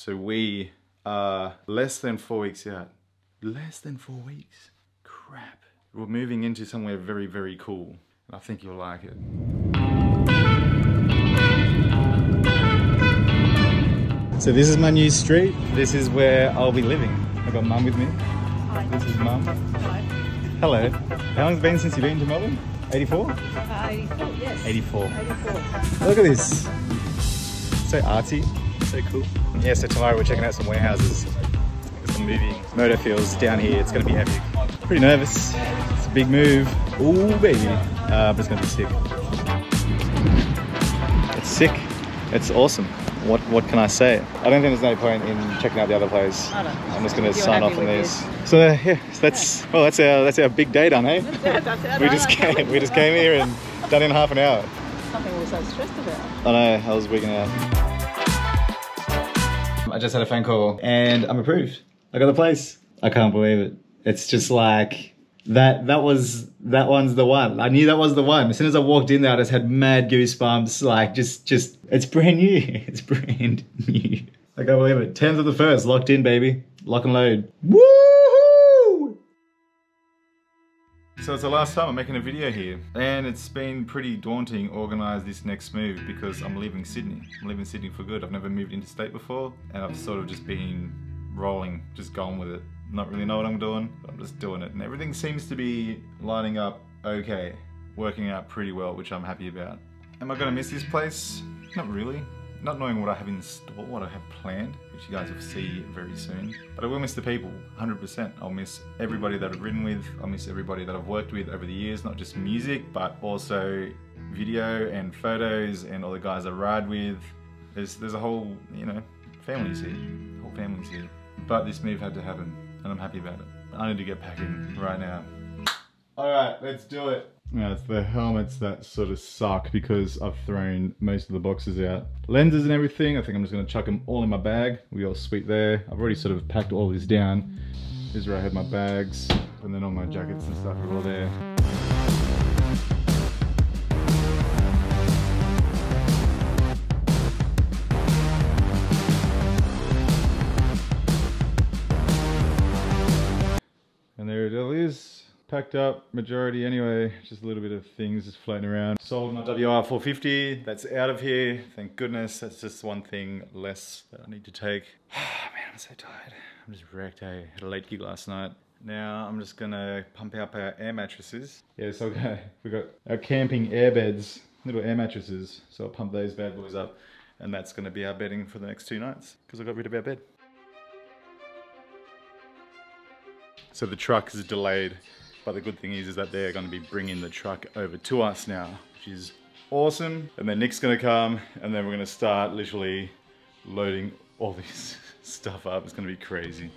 So we are less than 4 weeks out. Less than 4 weeks? Crap. We're moving into somewhere very, very cool. And I think you'll like it. So this is my new street. This is where I'll be living. I got Mum with me. Hi. This is Mum. Hello. Hello. How long has it been since you've been to Melbourne? 84? 84, yes. 84. Look at this. So arty. So cool. Yeah, so tomorrow we're checking out some warehouses. Some movie. Moto Feelz down here. It's going to be epic. Pretty nervous. It's a big move. Ooh, baby. But it's going to be sick. It's sick. It's awesome. What can I say? I don't think there's no point in checking out the other place. I'm just going to sign off on these. So yeah, that's our big day done, eh? That's we just came here and done in half an hour. Something we were so stressed about. I know. I was wigging out. I just had a phone call and I'm approved. I got the place. I can't believe it. It's just like that one's the one. I knew that was the one. As soon as I walked in there, I just had mad goosebumps. Like just it's brand new. It's brand new. I can't believe it. 10th of the first, locked in, baby. Lock and load. Woo-hoo! So it's the last time I'm making a video here, and it's been pretty daunting organize this next move because I'm leaving Sydney. I'm leaving Sydney for good. I've never moved interstate before, and I've sort of just been rolling, just going with it. Not really know what I'm doing, but I'm just doing it. And everything seems to be lining up okay, working out pretty well, which I'm happy about. Am I gonna miss this place? Not really. Not knowing what I have in store, what I have planned, which you guys will see very soon. But I will miss the people, 100%. I'll miss everybody that I've ridden with. I'll miss everybody that I've worked with over the years, not just music, but also video and photos and all the guys I ride with. There's a whole, you know, family's here, whole family's here. But this move had to happen. And I'm happy about it. I need to get packing right now. All right, let's do it. Now it's the helmets that sort of suck because I've thrown most of the boxes out. Lenses and everything, I think I'm just gonna chuck them all in my bag. We all sweet there. I've already sort of packed all this down. Here's where I had my bags, and then all my jackets and stuff are all there. Packed up, majority anyway, just a little bit of things just floating around. Sold my WR450, that's out of here, thank goodness. That's just one thing less that I need to take. Man, I'm so tired. I'm just wrecked, eh? Had a late gig last night. Now I'm just gonna pump up our air mattresses. Yeah, so we got our camping air beds, little air mattresses. So I'll pump those bad boys up, and that's gonna be our bedding for the next 2 nights because I got rid of our bed. So the truck is delayed. But the good thing is that they're going to be bringing the truck over to us now, which is awesome. And then Nick's going to come, and then we're going to start literally loading all this stuff up. It's going to be crazy.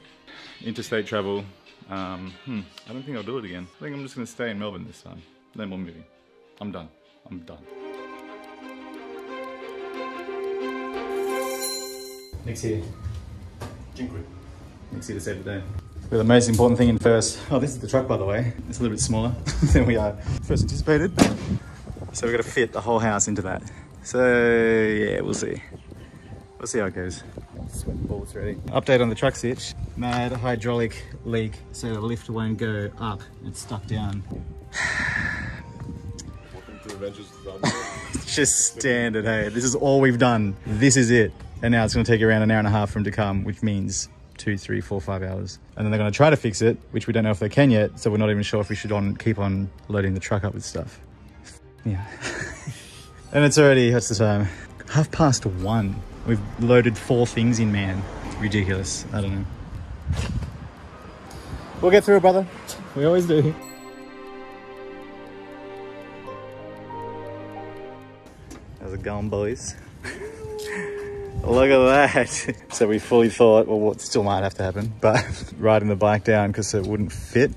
Interstate travel. I don't think I'll do it again. I think I'm just going to stay in Melbourne this time. Then we're moving. I'm done. I'm done. Nick's here. Dziękuję. Nick's here to save the day. But the most important thing in first, oh, this is the truck, by the way. It's a little bit smaller than we are first anticipated. So we've got to fit the whole house into that. So yeah, we'll see. We'll see how it goes. Sweating balls ready. Update on the truck switch. Mad hydraulic leak, so the lift won't go up. It's stuck down. Welcome to Adventures of Dublin. Just standard, hey. This is all we've done. This is it. And now it's going to take around an hour and a half for him to come, which means 2, 3, 4, 5 hours. And then they're going to try to fix it, which we don't know if they can yet, so we're not even sure if we should keep on loading the truck up with stuff. Yeah. And it's already, what's the time? 1:30. We've loaded 4 things in, man. Ridiculous. I don't know. We'll get through it, brother. We always do. How's it going, boys? Look at that. So we fully thought, well, it still might have to happen, but riding the bike down because it wouldn't fit,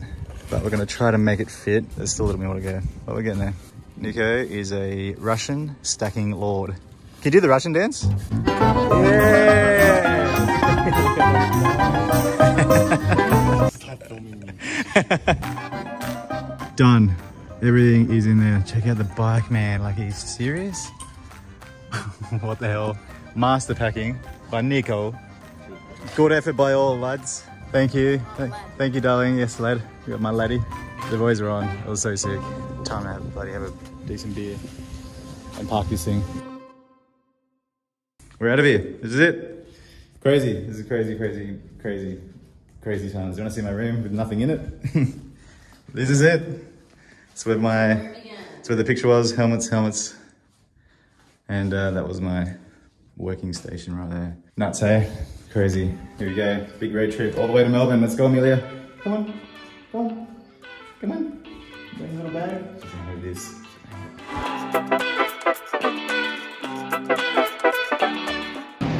but we're going to try to make it fit. There's still a little bit more to go, but we're getting there. Nico is a Russian stacking lord. Can you do the Russian dance? Yeah! Done. Everything is in there. Check out the bike, man. Like, he's serious? What the hell? Master packing by Nico Good effort by all, lads. Thank you. Thank you, darling. Yes, lad. You got my laddie. The boys are on. It was so sick. Time to have a decent beer and park this thing. We're out of here. This is it. Crazy. This is crazy times. Do you want to see my room with nothing in it? This is it. It's where the picture was. Helmets. And that was my working station right there. Nuts, hey? Crazy. Here we go. Big road trip all the way to Melbourne. Let's go, Amelia. Come on. Come on. Come on. Bring a little bag. Here it is.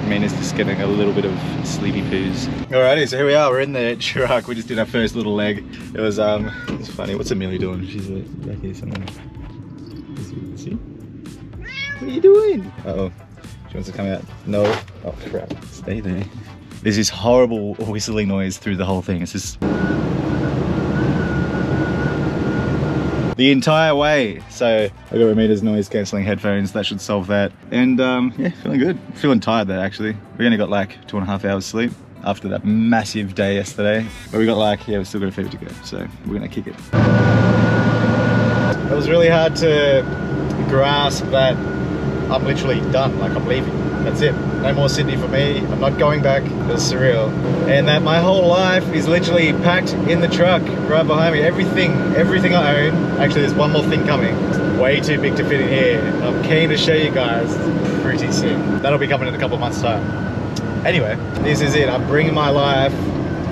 Mina's just getting a little bit of sleepy poos. Alrighty, so here we are. We're in the Chirac. We just did our first little leg. It's funny. What's Amelia doing? She's back here somewhere. See? What are you doing? Uh-oh. She wants to come out. No. Oh, crap. Stay there. There's this horrible whistling noise through the whole thing. It's just... the entire way. So I got Ramita's noise cancelling headphones. That should solve that. And yeah, feeling good. Feeling tired though, actually. We only got like 2.5 hours sleep after that massive day yesterday. But we got like, yeah, we've still got a fever to go. So we're gonna kick it. It was really hard to grasp that I'm literally done, like I'm leaving. That's it. No more Sydney for me. I'm not going back. It was surreal. And that my whole life is literally packed in the truck right behind me. Everything I own. Actually, there's one more thing coming. It's way too big to fit in here. I'm keen to show you guys pretty soon. That'll be coming in a couple of months' time. Anyway, this is it. I'm bringing my life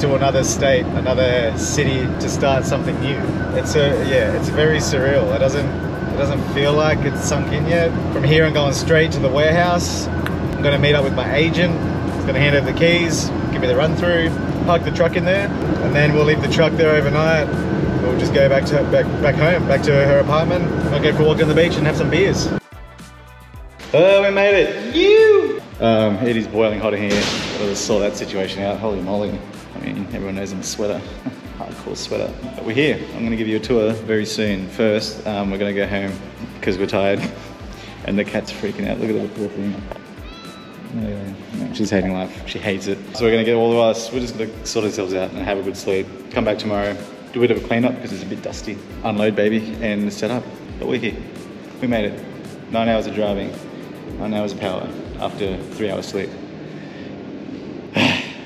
to another state, another city to start something new. It's very surreal. It doesn't feel like it's sunk in yet. From here, I'm going straight to the warehouse. I'm gonna meet up with my agent. He's gonna hand over the keys, give me the run through, park the truck in there, and then we'll leave the truck there overnight. We'll just go back to her apartment. I'll go for a walk on the beach and have some beers. Oh, we made it! You! It is boiling hot in here. I just saw that situation out. Holy moly! I mean, everyone knows I'm a sweater. Hardcore sweater. But we're here. I'm gonna give you a tour very soon. First, we're gonna go home because we're tired and the cat's freaking out. Look at that poor thing. Yeah. She's hating life. She hates it. So we're gonna get all of us, we're just gonna sort ourselves out and have a good sleep. Come back tomorrow, do a bit of a cleanup because it's a bit dusty. Unload baby and set up. But we're here. We made it. 9 hours of driving, 9 hours of power after 3 hours sleep.